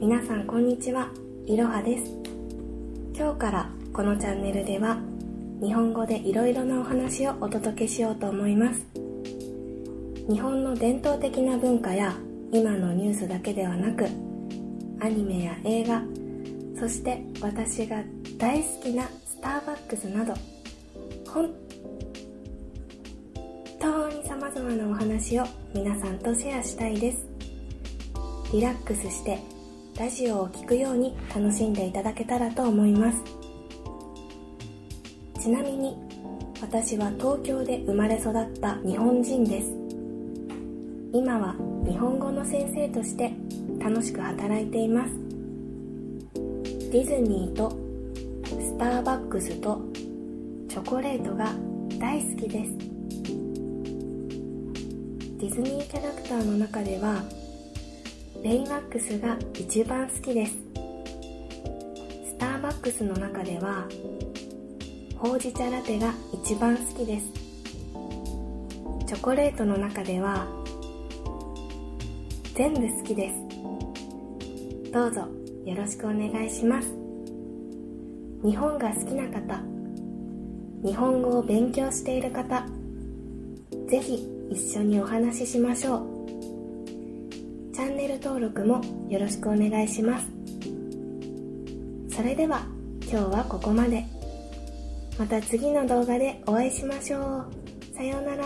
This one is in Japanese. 皆さんこんにちは、いろはです。今日からこのチャンネルでは日本語でいろいろなお話をお届けしようと思います。日本の伝統的な文化や今のニュースだけではなく、アニメや映画、そして私が大好きなスターバックスなど本当にさまざまなお話を皆さんとシェアしたいです。リラックスしてラジオを聴くように楽しんでいただけたらと思います。ちなみに私は東京で生まれ育った日本人です。今は日本語の先生として楽しく働いています。ディズニーとスターバックスとチョコレートが大好きです。ディズニーキャラクターの中ではベイマックスが一番好きです。スターバックスの中ではほうじ茶ラテが一番好きです。チョコレートの中では全部好きです。どうぞよろしくお願いします。日本が好きな方、日本語を勉強している方、ぜひ一緒にお話ししましょう。チャンネル登録もよろしくお願いします。それでは今日はここまで。また次の動画でお会いしましょう。さようなら。